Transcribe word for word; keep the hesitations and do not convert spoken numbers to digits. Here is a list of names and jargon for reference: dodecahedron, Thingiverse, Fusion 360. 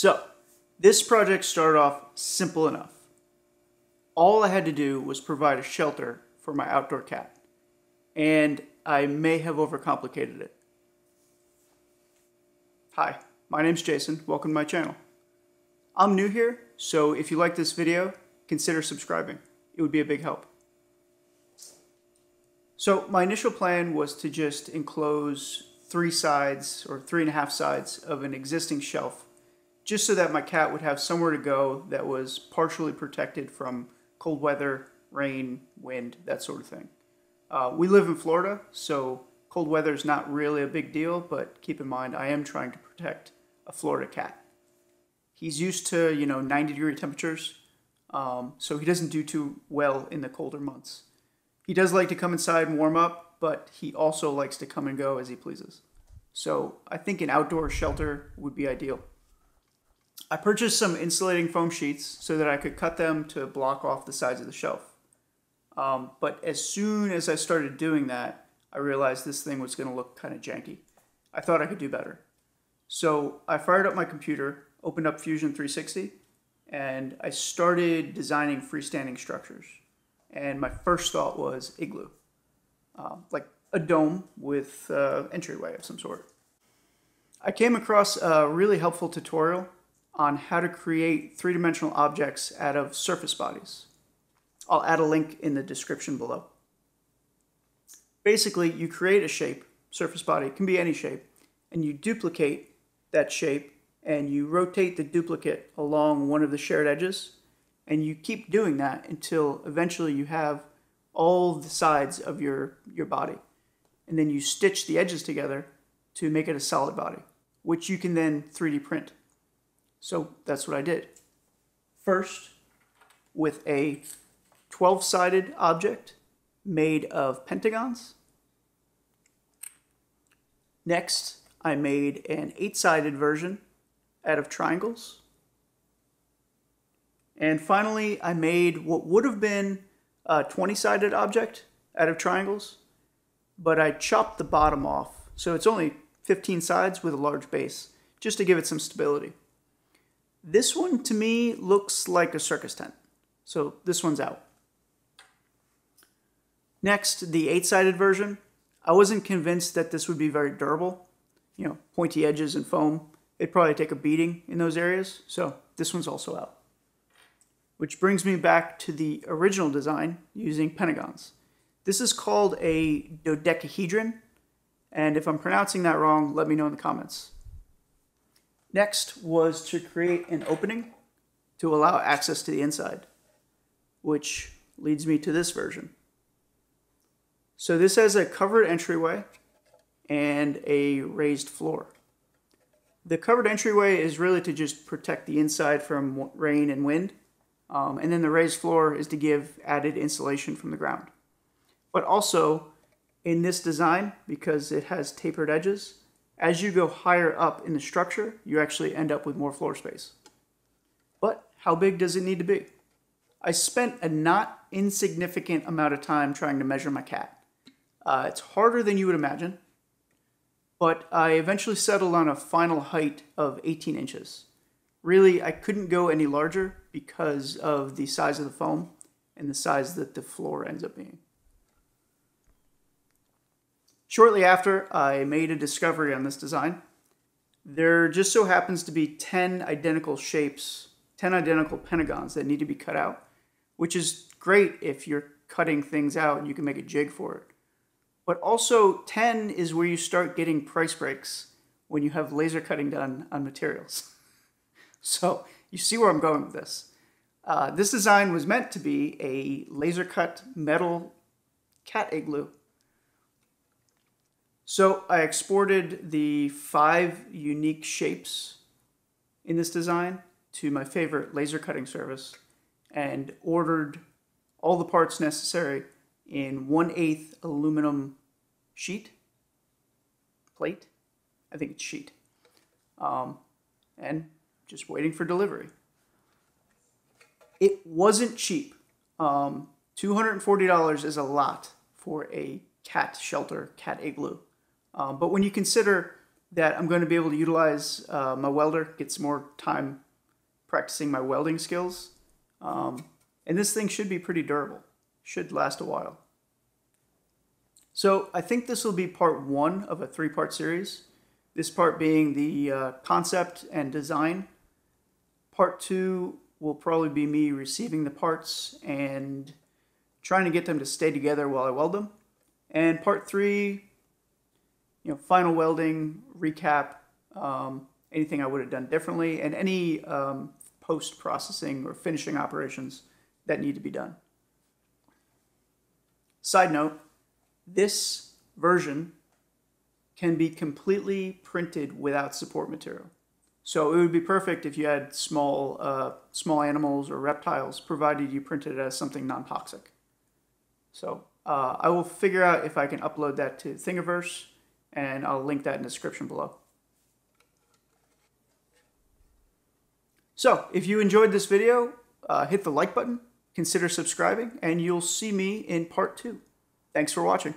So this project started off simple enough. All I had to do was provide a shelter for my outdoor cat, and I may have overcomplicated it. Hi, my name's Jason. Welcome to my channel. I'm new here, so if you like this video, consider subscribing. It would be a big help. So my initial plan was to just enclose three sides or three and a half sides of an existing shelf, just so that my cat would have somewhere to go that was partially protected from cold weather, rain, wind, that sort of thing. Uh, we live in Florida, so cold weather is not really a big deal, but keep in mind I am trying to protect a Florida cat. He's used to, you know, ninety degree temperatures, um, so he doesn't do too well in the colder months. He does like to come inside and warm up, but he also likes to come and go as he pleases. So I think an outdoor shelter would be ideal. I purchased some insulating foam sheets so that I could cut them to block off the sides of the shelf. Um, but as soon as I started doing that, I realized this thing was going to look kind of janky. I thought I could do better. So I fired up my computer, opened up Fusion three sixty, and I started designing freestanding structures. And my first thought was igloo, uh, like a dome with an uh, entryway of some sort. I came across a really helpful tutorial on how to create three-dimensional objects out of surface bodies. I'll add a link in the description below. Basically, you create a shape, surface body, it can be any shape, and you duplicate that shape and you rotate the duplicate along one of the shared edges, and you keep doing that until eventually you have all the sides of your, your body. And then you stitch the edges together to make it a solid body, which you can then three D print. So that's what I did. First, with a twelve-sided object made of pentagons. Next, I made an eight-sided version out of triangles. And finally, I made what would have been a twenty-sided object out of triangles, but I chopped the bottom off. So it's only fifteen sides with a large base, just to give it some stability. This one, to me, looks like a circus tent, so this one's out. Next, the eight-sided version. I wasn't convinced that this would be very durable. You know, pointy edges and foam, it'd probably take a beating in those areas, so this one's also out. Which brings me back to the original design using pentagons. This is called a dodecahedron, and if I'm pronouncing that wrong, let me know in the comments. Next was to create an opening to allow access to the inside, which leads me to this version. So this has a covered entryway and a raised floor. The covered entryway is really to just protect the inside from rain and wind, um, and then the raised floor is to give added insulation from the ground. But also, in this design, because it has tapered edges, as you go higher up in the structure, you actually end up with more floor space. But how big does it need to be? I spent a not insignificant amount of time trying to measure my cat. Uh, it's harder than you would imagine, but I eventually settled on a final height of eighteen inches. Really, I couldn't go any larger because of the size of the foam and the size that the floor ends up being. Shortly after, I made a discovery on this design. There just so happens to be ten identical shapes, ten identical pentagons that need to be cut out, which is great if you're cutting things out and you can make a jig for it. But also, ten is where you start getting price breaks when you have laser cutting done on materials. So you see where I'm going with this. Uh, this design was meant to be a laser cut metal cat igloo. So I exported the five unique shapes in this design to my favorite laser cutting service and ordered all the parts necessary in one eighth aluminum sheet, plate, I think it's sheet, um, and just waiting for delivery. It wasn't cheap. Um, two hundred forty dollars is a lot for a cat shelter, cat igloo. Um, but when you consider that I'm going to be able to utilize uh, my welder, get some more time practicing my welding skills. Um, and this thing should be pretty durable, should last a while. So I think this will be part one of a three-part series. This part being the uh, concept and design. Part two will probably be me receiving the parts and trying to get them to stay together while I weld them. And part three, you know, final welding, recap, um, anything I would have done differently, and any um, post-processing or finishing operations that need to be done. Side note, this version can be completely printed without support material. So it would be perfect if you had small, uh, small animals or reptiles, provided you printed it as something non-toxic. So uh, I will figure out if I can upload that to Thingiverse, and I'll link that in the description below. So if you enjoyed this video, uh, hit the like button, consider subscribing, and you'll see me in part two. Thanks for watching.